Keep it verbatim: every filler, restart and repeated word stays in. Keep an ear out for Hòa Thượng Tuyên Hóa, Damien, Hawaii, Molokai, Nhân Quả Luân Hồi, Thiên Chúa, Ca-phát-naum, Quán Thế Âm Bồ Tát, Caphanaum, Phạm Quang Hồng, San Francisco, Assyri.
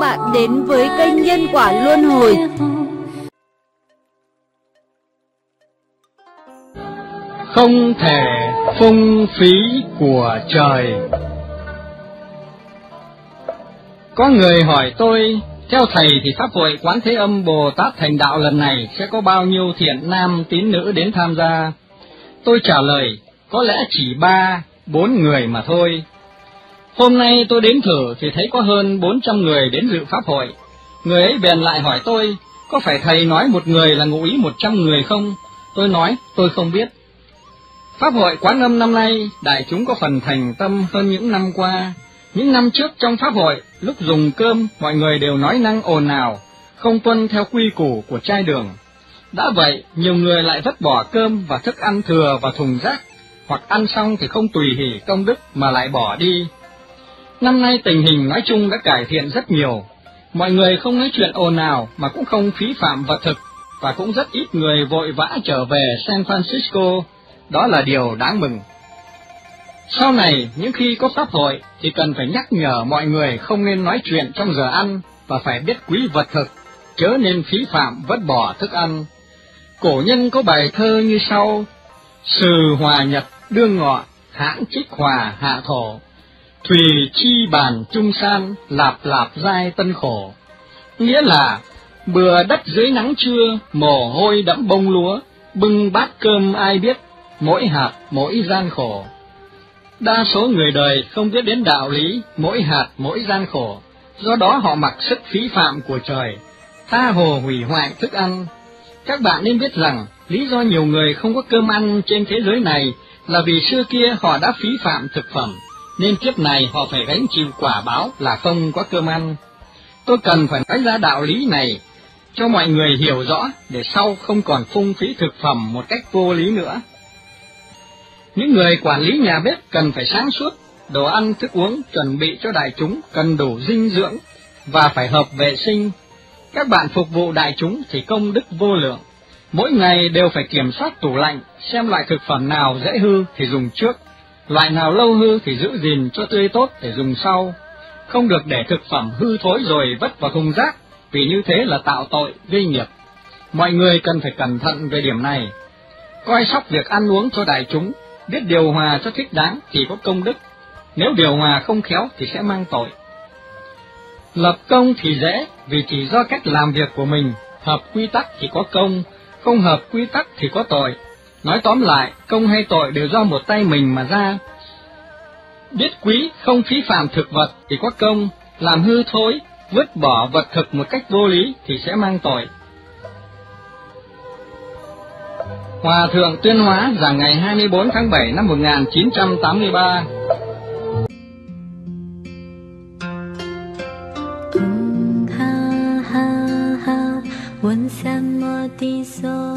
bạn đến với kênh Nhân Quả Luân Hồi. Không thể phung phí của trời. Có người hỏi tôi, theo thầy thì Pháp hội Quán Thế Âm Bồ Tát thành đạo lần này sẽ có bao nhiêu thiện nam tín nữ đến tham gia? Tôi trả lời, có lẽ chỉ ba, bốn người mà thôi. Hôm nay tôi đến thử thì thấy có hơn bốn trăm người đến dự Pháp hội. Người ấy bèn lại hỏi tôi, có phải thầy nói một người là ngụ ý một trăm người không? Tôi nói, tôi không biết. Pháp hội Quán Âm năm nay, đại chúng có phần thành tâm hơn những năm qua. Những năm trước trong Pháp hội, lúc dùng cơm, mọi người đều nói năng ồn ào, không tuân theo quy củ của trai đường. Đã vậy, nhiều người lại vứt bỏ cơm và thức ăn thừa vào thùng rác, hoặc ăn xong thì không tùy hỷ công đức mà lại bỏ đi. Năm nay tình hình nói chung đã cải thiện rất nhiều, mọi người không nói chuyện ồn ào mà cũng không phí phạm vật thực, và cũng rất ít người vội vã trở về San Francisco, đó là điều đáng mừng. Sau này, những khi có Pháp hội thì cần phải nhắc nhở mọi người không nên nói chuyện trong giờ ăn và phải biết quý vật thực, chớ nên phí phạm vứt bỏ thức ăn. Cổ nhân có bài thơ như sau: Sừ hòa nhật đương ngọ, hãng trích hòa hạ thổ, thùy chi bàn trung san, lạp lạp giai tân khổ. Nghĩa là bừa đất dưới nắng trưa, mồ hôi đẫm bông lúa, bưng bát cơm ai biết, mỗi hạt mỗi gian khổ. Đa số người đời không biết đến đạo lý mỗi hạt mỗi gian khổ, do đó họ mặc sức phí phạm của trời, tha hồ hủy hoại thức ăn. Các bạn nên biết rằng, lý do nhiều người không có cơm ăn trên thế giới này là vì xưa kia họ đã phí phạm thực phẩm, nên kiếp này họ phải gánh chịu quả báo là không có cơm ăn. Tôi cần phải nói ra đạo lý này cho mọi người hiểu rõ, để sau không còn phung phí thực phẩm một cách vô lý nữa. Những người quản lý nhà bếp cần phải sáng suốt, đồ ăn thức uống chuẩn bị cho đại chúng cần đủ dinh dưỡng và phải hợp vệ sinh. Các bạn phục vụ đại chúng thì công đức vô lượng, mỗi ngày đều phải kiểm soát tủ lạnh, xem loại thực phẩm nào dễ hư thì dùng trước, loại nào lâu hư thì giữ gìn cho tươi tốt để dùng sau. Không được để thực phẩm hư thối rồi vất vào thùng rác, vì như thế là tạo tội, gây nghiệp. Mọi người cần phải cẩn thận về điểm này, coi sóc việc ăn uống cho đại chúng, biết điều hòa cho thích đáng thì có công đức, nếu điều hòa không khéo thì sẽ mang tội. Lập công thì dễ, vì chỉ do cách làm việc của mình, hợp quy tắc thì có công, không hợp quy tắc thì có tội. Nói tóm lại, công hay tội đều do một tay mình mà ra. Biết quý, không phí phạm thực vật thì có công, làm hư thối, vứt bỏ vật thực một cách vô lý thì sẽ mang tội. Hòa Thượng Tuyên Hóa giảng ngày hai mươi tư tháng bảy năm một nghìn chín trăm tám mươi ba. Ha ha ha,